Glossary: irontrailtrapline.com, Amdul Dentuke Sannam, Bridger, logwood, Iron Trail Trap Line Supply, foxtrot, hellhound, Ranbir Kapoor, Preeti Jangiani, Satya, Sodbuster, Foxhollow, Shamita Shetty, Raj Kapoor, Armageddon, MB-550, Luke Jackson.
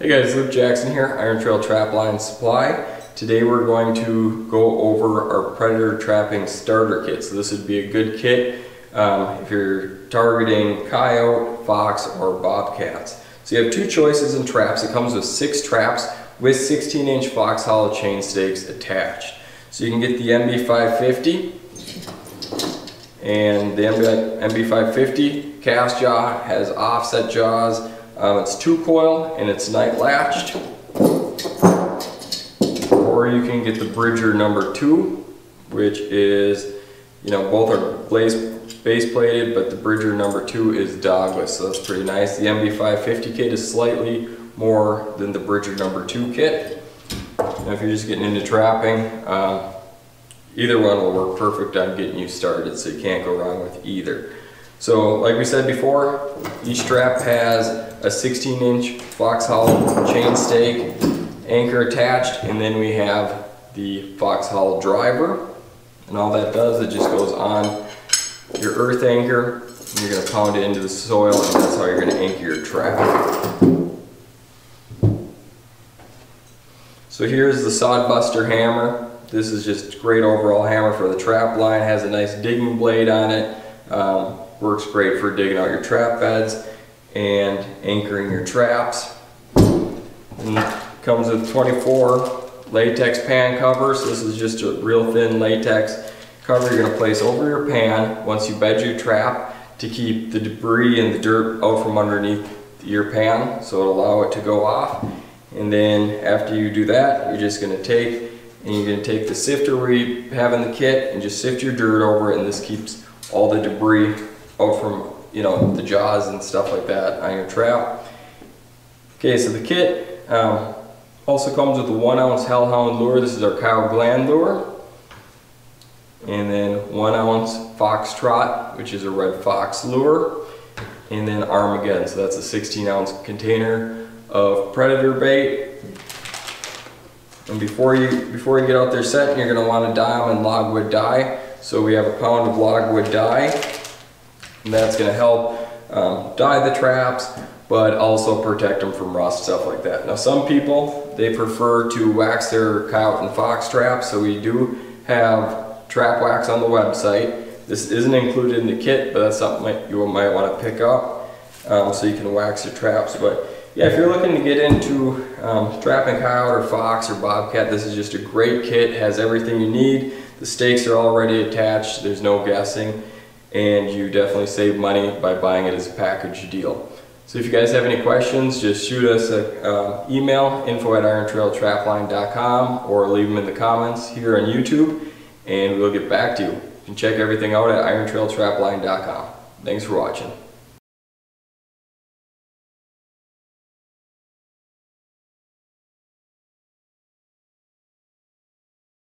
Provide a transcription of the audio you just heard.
Hey guys, Luke Jackson here, Iron Trail Trap Line Supply. Today we're going to go over our predator trapping starter kit. So this would be a good kit if you're targeting coyote, fox, or bobcats. So you have two choices in traps. It comes with 6 traps with 16-inch Foxhollow chain stakes attached. So you can get the MB-550, and the MB-550 cast jaw has offset jaws. It's 2-coil and it's night latched, or you can get the Bridger #2, which is, you know, both are base plated, but the Bridger #2 is dogless, so that's pretty nice. The MB-550 kit is slightly more than the Bridger #2 kit. Now, if you're just getting into trapping, either one will work perfect on getting you started, so you can't go wrong with either. So, like we said before, each trap has a 16-inch Foxhollow chain stake, anchor attached, and then we have the Foxhollow driver. And all that does, it just goes on your earth anchor, and you're going to pound it into the soil, and that's how you're going to anchor your trap. So here's the Sodbuster hammer. This is just a great overall hammer for the trap line. It has a nice digging blade on it. Works great for digging out your trap beds and anchoring your traps. And it comes with 24 latex pan covers. This is just a real thin latex cover you're going to place over your pan once you bed your trap to keep the debris and the dirt out from underneath your pan, so it'll allow it to go off. And then after you do that, you're just going to take the sifter we have in the kit and just sift your dirt over it, and this keeps all the debris out from, you know, the jaws and stuff like that on your trap. Okay, so the kit also comes with a 1-ounce hellhound lure. This is our cow gland lure, and then 1-ounce foxtrot, which is a red fox lure, and then Armageddon. So that's a 16-ounce container of predator bait. And before you get out there setting, you're going to want to dye them in logwood dye. So we have a pound of logwood dye, and that's going to help dye the traps, but also protect them from rust, stuff like that. Now, some people, they prefer to wax their coyote and fox traps, so we do have trap wax on the website. This isn't included in the kit, but that's something you might want to pick up, so you can wax your traps. But yeah, if you're looking to get into trapping coyote or fox or bobcat, this is just a great kit. It has everything you need. The stakes are already attached. There's no guessing. And you definitely save money by buying it as a package deal. So if you guys have any questions, just shoot us an email, info@irontrailtrapline.com, or leave them in the comments here on YouTube, and we'll get back to you. You can check everything out at irontrailtrapline.com. Thanks for watching.